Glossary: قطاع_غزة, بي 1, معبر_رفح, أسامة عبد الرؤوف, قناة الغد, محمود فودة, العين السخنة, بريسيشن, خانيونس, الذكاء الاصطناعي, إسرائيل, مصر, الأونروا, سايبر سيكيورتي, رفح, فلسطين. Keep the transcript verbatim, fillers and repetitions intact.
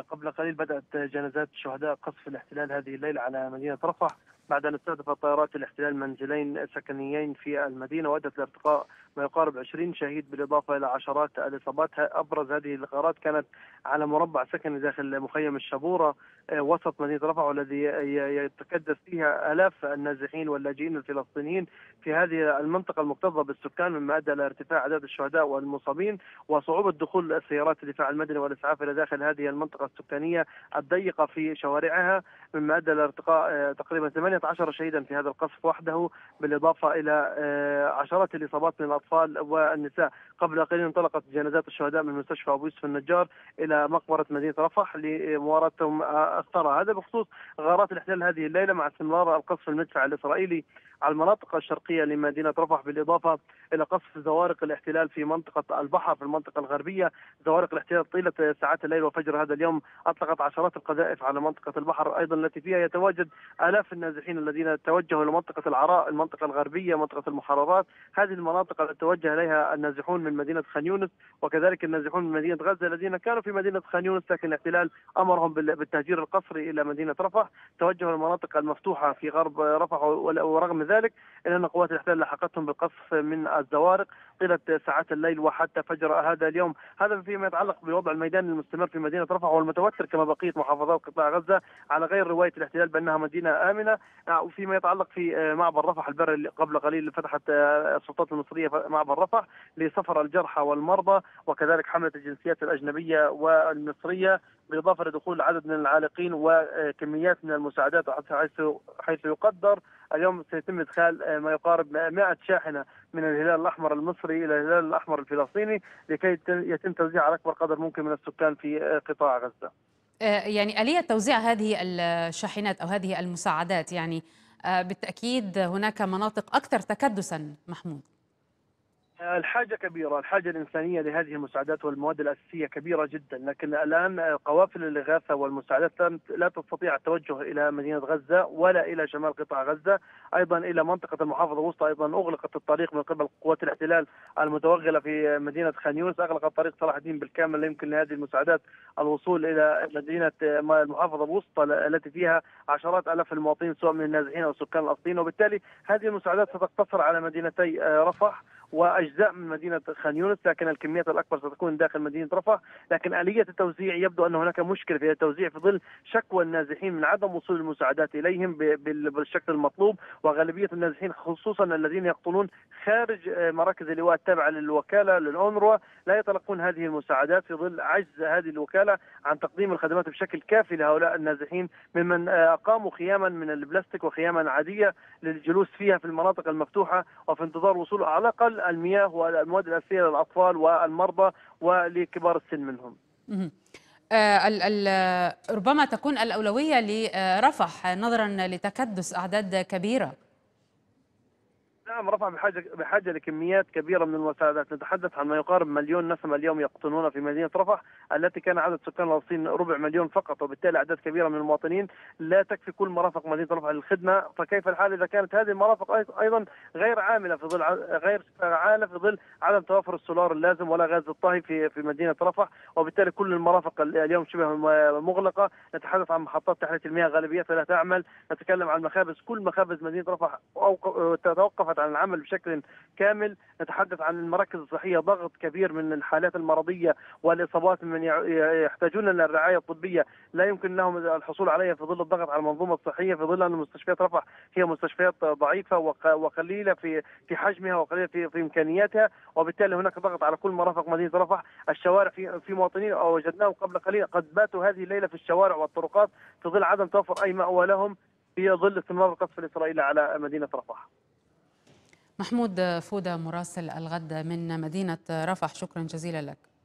قبل قليل بدأت جنازات شهداء قصف الاحتلال هذه الليلة على مدينة رفح بعد أن استهدفت طائرات الاحتلال منزلين سكنيين في المدينة وأدت لارتقاء ما يقارب عشرين شهيد بالإضافة إلى عشرات الإصابات. أبرز هذه الغارات كانت على مربع سكني داخل مخيم الشبورة وسط مدينة رفح والذي يتكدس فيها آلاف النازحين واللاجئين الفلسطينيين في هذه المنطقة المكتظة بالسكان، مما أدى إلى ارتفاع عدد الشهداء والمصابين وصعوبة دخول سيارات الدفاع المدني والإسعاف إلى داخل هذه المنطقة السكانية الضيقة في شوارعها، مما أدى إلى ارتقاء تقريبا ثمانية عشر شهيدا في هذا القصف وحده، بالإضافة إلى عشرات الإصابات من الأطفال والنساء. قبل قليل انطلقت جنازات الشهداء من مستشفى أبو يوسف النجار إلى مقبرة مدينة رفح لمواردتهم أخطرها. هذا بخصوص غارات الاحتلال هذه الليلة مع استمرار القصف المدفع الإسرائيلي على المناطق الشرقية لمدينة رفح، بالإضافة إلى قصف زوارق الاحتلال في منطقة البحر في المنطقة الغربية. زوارق الاحتلال طيلة ساعات الليل وفجر هذا اليوم أطلقت عشرات القذائف على منطقة البحر أيضا التي فيها يتواجد آلاف النازحين الذين توجهوا إلى منطقة العراء، المنطقة الغربية، منطقة المحررات. هذه المناطق التي توجه إليها النازحون من مدينة خانيونس وكذلك النازحون من مدينة غزة الذين كانوا في مدينة خانيونس لكن الاحتلال أمرهم بالتهجير القسري إلى مدينة رفح، توجهوا المناطق المفتوحة في غرب رفح. ورغم ذلك إلا أن قوات الاحتلال لحقتهم بالقصف من الزوارق طيلة ساعات الليل وحتى فجر هذا اليوم. هذا فيما يتعلق بوضع الميدان المستمر في مدينة رفح والمتوتر كما بقية محافظات قطاع غزة على غير رواية الاحتلال بأنها مدينة آمنة. وفيما يتعلق في معبر رفح البري، قبل قليل فتحت السلطات المصرية معبر رفح لسفر الجرحى والمرضى وكذلك حملة الجنسيات الأجنبية والمصرية، بالإضافة لدخول عدد من العالقين وكميات من المساعدات حيث حيث يقدر اليوم سيتم إدخال ما يقارب مئة شاحنة من الهلال الأحمر المصري إلى الهلال الأحمر الفلسطيني لكي يتم توزيع على أكبر قدر ممكن من السكان في قطاع غزة. يعني آلية توزيع هذه الشاحنات أو هذه المساعدات، يعني بالتأكيد هناك مناطق أكثر تكدسا محمود. الحاجة كبيرة، الحاجة الإنسانية لهذه المساعدات والمواد الأساسية كبيرة جدا، لكن الآن قوافل الإغاثة والمساعدات لا تستطيع التوجه إلى مدينة غزة ولا إلى شمال قطاع غزة، أيضا إلى منطقة المحافظة الوسطى أيضا أغلقت الطريق من قبل قوات الاحتلال المتوغلة في مدينة خانيونس، أغلقت طريق صلاح الدين بالكامل لا يمكن لهذه المساعدات الوصول إلى مدينة المحافظة الوسطى التي فيها عشرات آلاف المواطنين سواء من النازحين أو السكان الأصليين، وبالتالي هذه المساعدات ستقتصر على مدينتي رفح وأجزاء من مدينة خانيونس، لكن الكميات الأكبر ستكون داخل مدينة رفح. لكن آلية التوزيع يبدو أن هناك مشكلة في التوزيع في ظل شكوى النازحين من عدم وصول المساعدات إليهم بالشكل المطلوب، وغالبية النازحين خصوصا الذين يقطنون خارج مراكز اللواء التابعة للوكالة للأونروا لا يتلقون هذه المساعدات في ظل عجز هذه الوكالة عن تقديم الخدمات بشكل كافي لهؤلاء النازحين ممن أقاموا خياما من البلاستيك وخياما عادية للجلوس فيها في المناطق المفتوحة وفي انتظار وصول على الأقل المياه والمواد الأساسية للأطفال والمرضى ولكبار السن منهم. آه ربما تكون الأولوية لرفح نظرا لتكدس أعداد كبيرة. نعم، رفح بحاجة بحاجة لكميات كبيرة من المساعدات، نتحدث عن ما يقارب مليون نسمة اليوم يقطنون في مدينة رفح التي كان عدد سكان الفلسطينيين ربع مليون فقط، وبالتالي أعداد كبيرة من المواطنين لا تكفي كل مرافق مدينة رفح للخدمة، فكيف الحال إذا كانت هذه المرافق أيضا غير عاملة في ظل غير فعالة في ظل عدم توافر السولار اللازم ولا غاز الطهي في في مدينة رفح، وبالتالي كل المرافق اليوم شبه مغلقة، نتحدث عن محطات تحلية المياه غالبيتها لا تعمل، نتكلم عن مخابز، كل مخابز مدينة رفح توقفت عن العمل بشكل كامل، نتحدث عن المراكز الصحية ضغط كبير من الحالات المرضية والإصابات ممن يحتاجون إلى الرعاية الطبية لا يمكن لهم الحصول عليها في ظل الضغط على المنظومة الصحية، في ظل أن مستشفيات رفح هي مستشفيات ضعيفة وقليلة في في حجمها وقليلة في في إمكانياتها، وبالتالي هناك ضغط على كل مرافق مدينة رفح. الشوارع في في مواطنين وجدناهم قبل قليل قد باتوا هذه الليلة في الشوارع والطرقات في ظل عدم توفر أي مأوى لهم في ظل استمرار القصف الإسرائيلي على مدينة رفح. محمود فودة مراسل الغد من مدينة رفح، شكرا جزيلا لك.